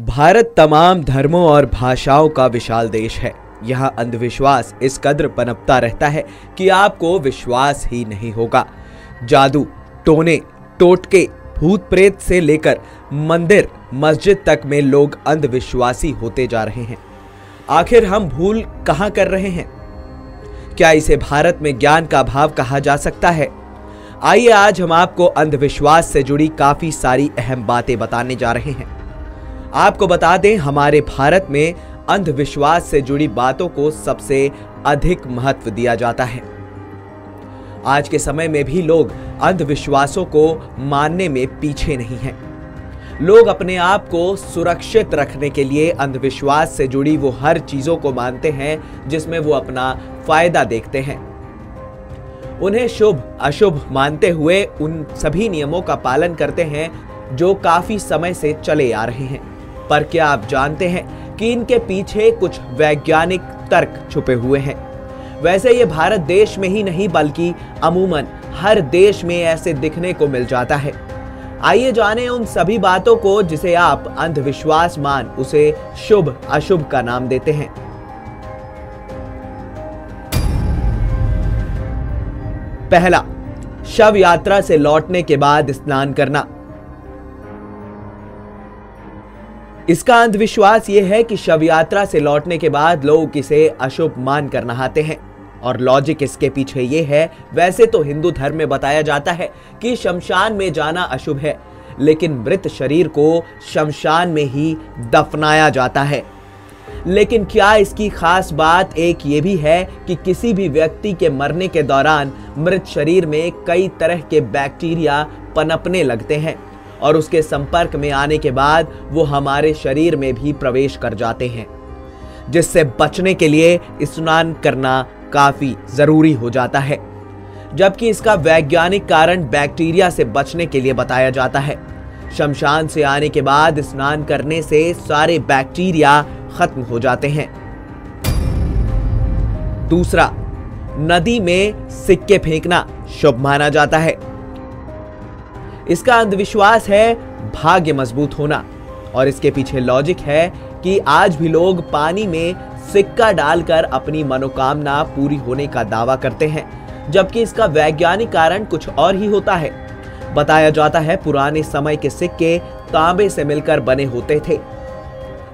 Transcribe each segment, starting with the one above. भारत तमाम धर्मों और भाषाओं का विशाल देश है। यहाँ अंधविश्वास इस कदर पनपता रहता है कि आपको विश्वास ही नहीं होगा। जादू, टोने, टोटके, भूत प्रेत से लेकर मंदिर मस्जिद तक में लोग अंधविश्वासी होते जा रहे हैं। आखिर हम भूल कहाँ कर रहे हैं? क्या इसे भारत में ज्ञान का अभाव कहा जा सकता है? आइए आज हम आपको अंधविश्वास से जुड़ी काफी सारी अहम बातें बताने जा रहे हैं। आपको बता दें, हमारे भारत में अंधविश्वास से जुड़ी बातों को सबसे अधिक महत्व दिया जाता है। आज के समय में भी लोग अंधविश्वासों को मानने में पीछे नहीं हैं। लोग अपने आप को सुरक्षित रखने के लिए अंधविश्वास से जुड़ी वो हर चीज़ों को मानते हैं जिसमें वो अपना फायदा देखते हैं। उन्हें शुभ अशुभ मानते हुए उन सभी नियमों का पालन करते हैं जो काफ़ी समय से चले आ रहे हैं। पर क्या आप जानते हैं कि इनके पीछे कुछ वैज्ञानिक तर्क छुपे हुए हैं? वैसे ये भारत देश में ही नहीं बल्कि अमूमन हर देश में ऐसे दिखने को मिल जाता है। आइए जानें उन सभी बातों को जिसे आप अंधविश्वास मान उसे शुभ अशुभ का नाम देते हैं। पहला, शव यात्रा से लौटने के बाद स्नान करना। इसका अंधविश्वास ये है कि शव यात्रा से लौटने के बाद लोग इसे अशुभ मानकर नहाते हैं और लॉजिक इसके पीछे ये है। वैसे तो हिंदू धर्म में बताया जाता है कि शमशान में जाना अशुभ है, लेकिन मृत शरीर को शमशान में ही दफनाया जाता है। लेकिन क्या इसकी खास बात एक ये भी है कि किसी भी व्यक्ति के मरने के दौरान मृत शरीर में कई तरह के बैक्टीरिया पनपने लगते हैं और उसके संपर्क में आने के बाद वो हमारे शरीर में भी प्रवेश कर जाते हैं, जिससे बचने के लिए स्नान करना काफ़ी ज़रूरी हो जाता है। जबकि इसका वैज्ञानिक कारण बैक्टीरिया से बचने के लिए बताया जाता है। शमशान से आने के बाद स्नान करने से सारे बैक्टीरिया खत्म हो जाते हैं। दूसरा, नदी में सिक्के फेंकना शुभ माना जाता है। इसका अंधविश्वास है भाग्य मजबूत होना और इसके पीछे लॉजिक है कि आज भी लोग पानी में सिक्का डालकर अपनी मनोकामना पूरी होने का दावा करते हैं, जबकि इसका वैज्ञानिक कारण कुछ और ही होता है। बताया जाता है पुराने समय के सिक्के तांबे से मिलकर बने होते थे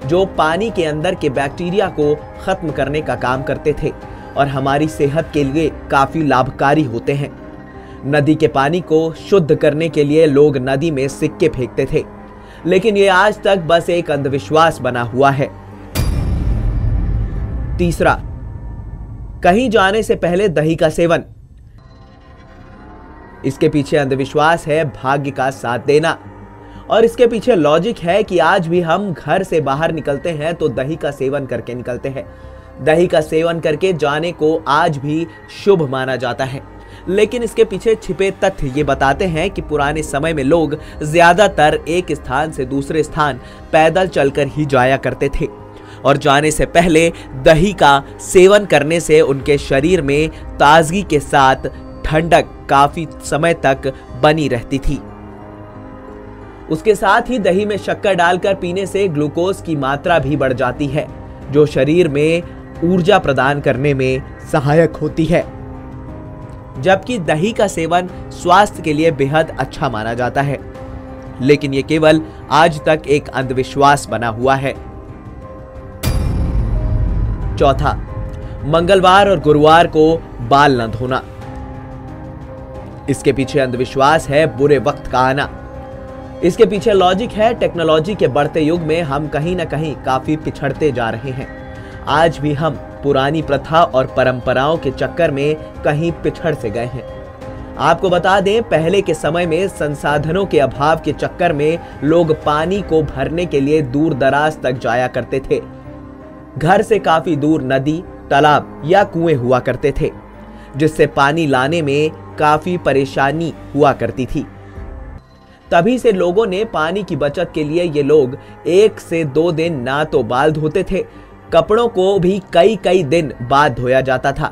जो पानी के अंदर के बैक्टीरिया को खत्म करने का काम करते थे और हमारी सेहत के लिए काफ़ी लाभकारी होते हैं। नदी के पानी को शुद्ध करने के लिए लोग नदी में सिक्के फेंकते थे, लेकिन ये आज तक बस एक अंधविश्वास बना हुआ है। तीसरा, कहीं जाने से पहले दही का सेवन। इसके पीछे अंधविश्वास है भाग्य का साथ देना और इसके पीछे लॉजिक है कि आज भी हम घर से बाहर निकलते हैं तो दही का सेवन करके निकलते हैं। दही का सेवन करके जाने को आज भी शुभ माना जाता है, लेकिन इसके पीछे छिपे तथ्य ये बताते हैं कि पुराने समय में लोग ज़्यादातर एक स्थान से दूसरे स्थान पैदल चलकर ही जाया करते थे और जाने से पहले दही का सेवन करने से उनके शरीर में ताजगी के साथ ठंडक काफ़ी समय तक बनी रहती थी। उसके साथ ही दही में शक्कर डालकर पीने से ग्लूकोज की मात्रा भी बढ़ जाती है जो शरीर में ऊर्जा प्रदान करने में सहायक होती है। जबकि दही का सेवन स्वास्थ्य के लिए बेहद अच्छा माना जाता है, लेकिन ये केवल आज तक एक अंधविश्वास बना हुआ है। चौथा, मंगलवार और गुरुवार को बाल न धोना। इसके पीछे अंधविश्वास है बुरे वक्त का आना। इसके पीछे लॉजिक है टेक्नोलॉजी के बढ़ते युग में हम कहीं ना कहीं काफी पिछड़ते जा रहे हैं। आज भी हम पुरानी प्रथा और परंपराओं के चक्कर में कहीं पिछड़ से गए हैं। आपको बता दें, पहले के समय में संसाधनों के अभाव के चक्कर में लोग पानी को भरने के लिए दूर दराज तक जाया करते थे। घर से काफी दूर नदी, तालाब या कुएं हुआ करते थे, जिससे पानी लाने में काफी परेशानी हुआ करती थी। तभी से लोगों ने पानी की बचत के लिए ये लोग 1 से 2 दिन ना तो बाल धोते थे, कपड़ों को भी कई कई दिन बाद धोया जाता था।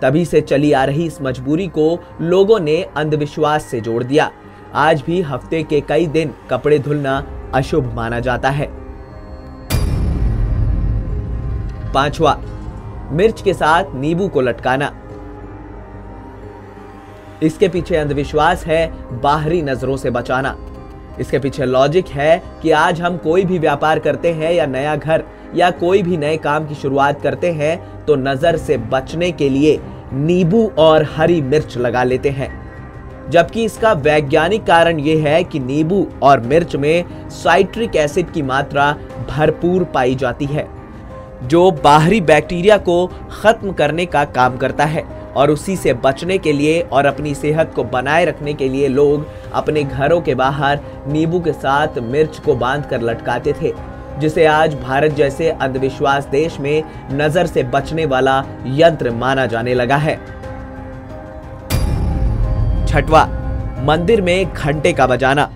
तभी से चली आ रही इस मजबूरी को लोगों ने अंधविश्वास से जोड़ दिया। आज भी हफ्ते के कई दिन कपड़े धुलना अशुभ माना जाता है। पांचवा, मिर्च के साथ नींबू को लटकाना। इसके पीछे अंधविश्वास है बाहरी नजरों से बचाना। इसके पीछे लॉजिक है कि आज हम कोई भी व्यापार करते हैं या नया घर या कोई भी नए काम की शुरुआत करते हैं तो नजर से बचने के लिए नींबू और हरी मिर्च लगा लेते हैं, जबकि इसका वैज्ञानिक कारण यह है कि नींबू और मिर्च में साइट्रिक एसिड की मात्रा भरपूर पाई जाती है, जो बाहरी बैक्टीरिया को खत्म करने का काम करता है। और उसी से बचने के लिए और अपनी सेहत को बनाए रखने के लिए लोग अपने घरों के बाहर नींबू के साथ मिर्च को बांधकर लटकाते थे, जिसे आज भारत जैसे अंधविश्वास देश में नजर से बचने वाला यंत्र माना जाने लगा है। छठवा, मंदिर में घंटे का बजाना।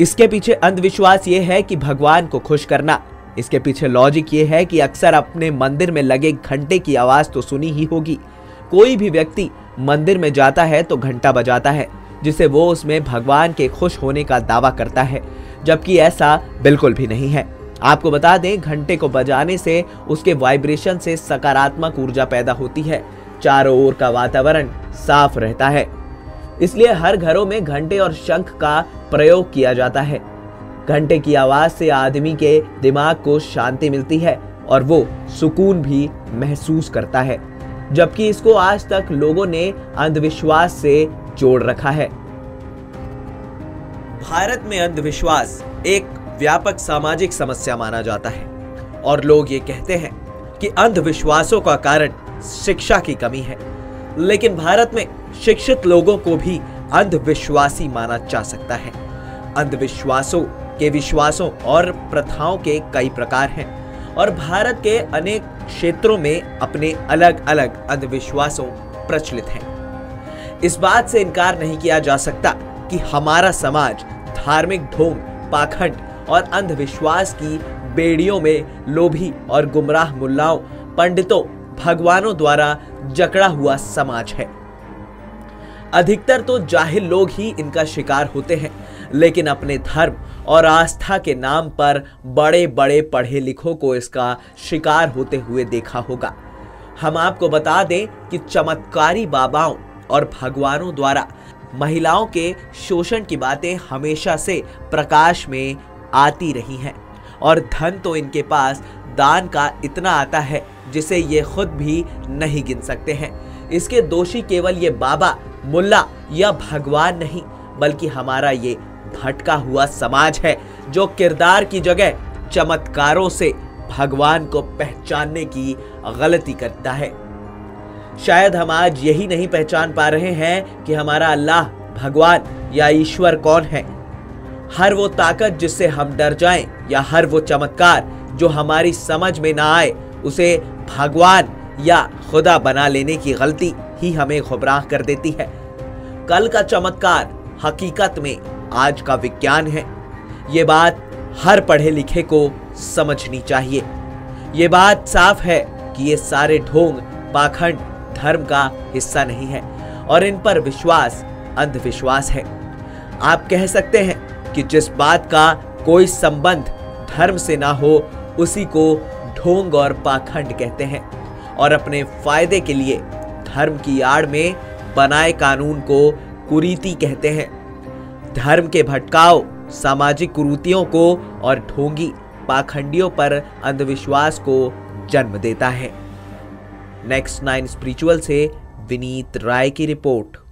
इसके पीछे अंधविश्वास ये है कि भगवान को खुश करना। इसके पीछे लॉजिक ये है कि अक्सर अपने मंदिर में लगे घंटे की आवाज तो सुनी ही होगी। कोई भी व्यक्ति मंदिर में जाता है तो घंटा बजाता है, जिसे वो उसमें भगवान के खुश होने का दावा करता है, जबकि ऐसा बिल्कुल भी नहीं है। आपको बता दें, घंटे को बजाने से उसके वाइब्रेशन से सकारात्मक ऊर्जा पैदा होती है, चारों ओर का वातावरण साफ रहता है, इसलिए हर घरों में घंटे और शंख का प्रयोग किया जाता है। घंटे की आवाज से आदमी के दिमाग को शांति मिलती है और वो सुकून भी महसूस करता है, जबकि इसको आज तक लोगों ने अंधविश्वास से जोड़ रखा है। भारत में अंधविश्वास एक व्यापक सामाजिक समस्या माना जाता है और लोग ये कहते हैं कि अंधविश्वासों का कारण शिक्षा की कमी है, लेकिन भारत में शिक्षित लोगों को भी अंधविश्वासी माना जा सकता है। अंधविश्वासों के विश्वासों और प्रथाओं के कई प्रकार हैं और भारत के अनेक क्षेत्रों में अपने अलग अलग अंधविश्वासों प्रचलित हैं। इस बात से इनकार नहीं किया जा सकता कि हमारा समाज धार्मिक ढोंग, पाखंड और अंधविश्वास की बेड़ियों में लोभी और गुमराह मुल्लाओं, पंडितों, भगवानों द्वारा जकड़ा हुआ समाज है। अधिकतर तो जाहिल लोग ही इनका शिकार होते हैं, लेकिन अपने धर्म और आस्था के नाम पर बड़े बड़े पढ़े लिखों को इसका शिकार होते हुए देखा होगा। हम आपको बता दें कि चमत्कारी बाबाओं और भगवानों द्वारा महिलाओं के शोषण की बातें हमेशा से प्रकाश में आती रही हैं और धन तो इनके पास दान का इतना आता है जिसे ये खुद भी नहीं गिन सकते हैं। इसके दोषी केवल ये बाबा, मुल्ला या भगवान नहीं, बल्कि हमारा ये भटका हुआ समाज है, जो किरदार की जगह चमत्कारों से भगवान को पहचानने की गलती करता है। शायद हम आज यही नहीं पहचान पा रहे हैं कि हमारा अल्लाह, भगवान या ईश्वर कौन है। हर वो ताकत जिससे हम डर जाएं या हर वो चमत्कार जो हमारी समझ में ना आए, उसे भगवान या खुदा बना लेने की गलती ही हमें गुमराह कर देती है। कल का चमत्कार हकीकत में आज का विज्ञान है। ये बात हर पढ़े लिखे को समझनी चाहिए। ये बात साफ है कि ये सारे ढोंग, पाखंड धर्म का हिस्सा नहीं है और इन पर विश्वास अंधविश्वास है। आप कह सकते हैं कि जिस बात का कोई संबंध धर्म से ना हो, उसी को ढोंग और पाखंड कहते हैं और अपने फायदे के लिए धर्म की आड़ में बनाए कानून को कुरीति कहते हैं। धर्म के भटकाव, सामाजिक कुरीतियों को और ढोंगी, पाखंडियों पर अंधविश्वास को जन्म देता है। नेक्स्ट 9 स्पिरिचुअल से विनीत राय की रिपोर्ट।